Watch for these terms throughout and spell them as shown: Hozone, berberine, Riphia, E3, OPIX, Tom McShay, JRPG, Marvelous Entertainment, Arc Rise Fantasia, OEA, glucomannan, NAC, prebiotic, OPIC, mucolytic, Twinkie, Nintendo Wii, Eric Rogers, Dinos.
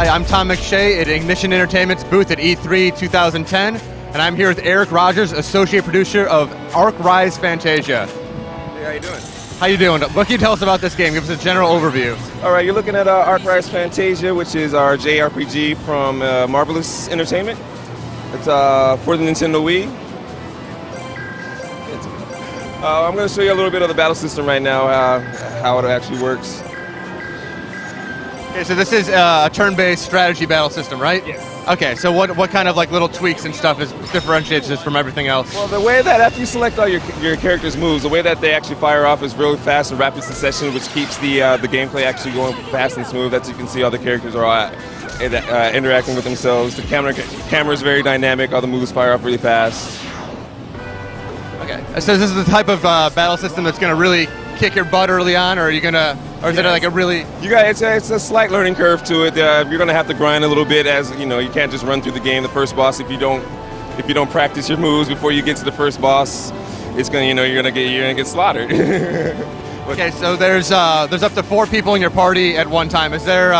Hi, I'm Tom McShay at Ignition Entertainment's booth at E3 2010, and I'm here with Eric Rogers, associate producer of Arc Rise Fantasia. Hey, how you doing? How you doing? What can you tell us about this game? Give us a general overview. All right, you're looking at Arc Rise Fantasia, which is our JRPG from Marvelous Entertainment. It's for the Nintendo Wii. I'm going to show you a little bit of the battle system right now, how it actually works. Okay, so this is a turn-based strategy battle system, right? Yes. Okay, so what kind of like little tweaks and stuff differentiates this from everything else? Well, the way that after you select all your character's moves, the way that they actually fire off is really fast and rapid succession, which keeps the gameplay actually going fast and smooth. As you can see, all the characters are all interacting with themselves. The camera is very dynamic. All the moves fire off really fast. Okay, so this is the type of battle system that's going to really kick your butt early on, or are you gonna, or is it like a really? It's a slight learning curve to it. You're gonna have to grind a little bit, as you know. You can't just run through the game. The first boss, if you don't practice your moves before you get to the first boss, it's gonna, you know, you're gonna get slaughtered. But, okay, so there's up to 4 people in your party at one time. Is there a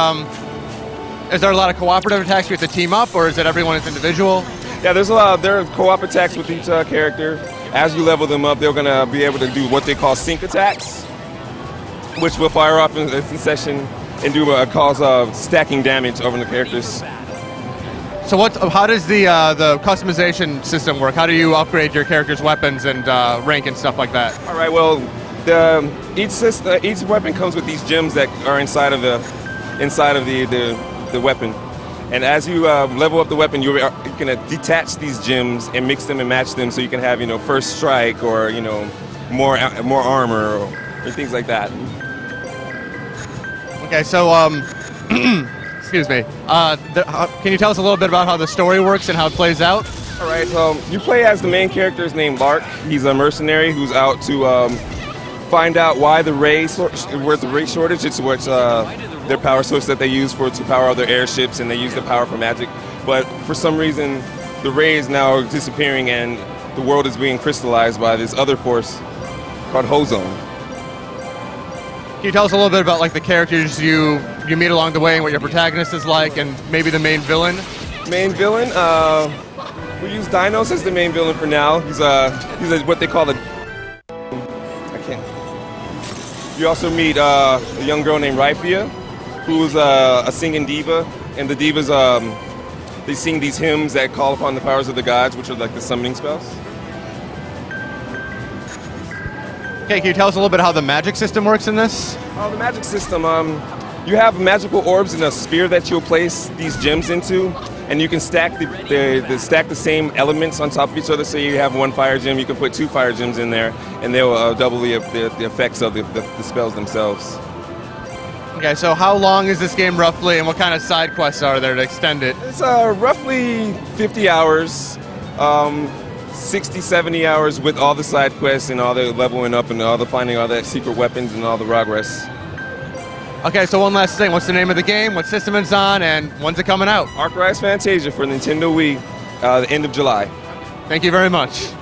lot of cooperative attacks? We have to team up, or is it everyone is individual? Yeah, there are co-op attacks with each character. As you level them up, they're going to be able to do what they call sync attacks, which will fire off in session and do cause stacking damage over the characters. So how does the customization system work? How do you upgrade your character's weapons and rank and stuff like that? All right, well, each weapon comes with these gems that are inside of the weapon. And as you level up the weapon, you're going to detach these gems and mix them and match them, so you can have, you know, first strike, or, you know, more armor, or things like that. Okay, so excuse me. Can you tell us a little bit about how the story works and how it plays out? All right. So you play as the main character is named Lark. He's a mercenary who's out to find out why the ray shortage. It's what's their power source that they use to power all their airships, and they use the power for magic. But for some reason, the ray is now disappearing, and the world is being crystallized by this other force called Hozone. Can you tell us a little bit about like the characters you meet along the way, and what your protagonist is like, and maybe the main villain? Main villain? We use Dinos as the main villain for now. He's what they call You also meet a young girl named Riphia, who's a singing diva, and the divas, they sing these hymns that call upon the powers of the gods, which are like the summoning spells. Okay, can you tell us a little bit how the magic system works in this? The magic system, you have magical orbs in a sphere that you'll place these gems into, and you can stack the same elements on top of each other. So you have one fire gem, you can put 2 fire gems in there, and they'll double the effects of the spells themselves. Okay, so how long is this game roughly, and what kind of side quests are there to extend it? It's roughly 50 hours, 60, 70 hours with all the side quests and all the leveling up and all the finding all the secret weapons and all the progress. Okay, so one last thing. What's the name of the game, what system it's on, and when's it coming out? Arc Rise Fantasia for Nintendo Wii, the end of July. Thank you very much.